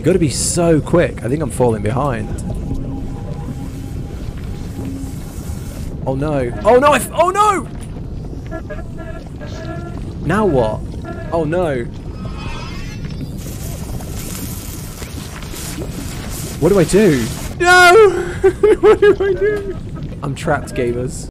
You got to be so quick. I think I'm falling behind. Oh no. Oh no! Oh no! Now what? Oh no. What do I do? No! What do I do? I'm trapped, gamers.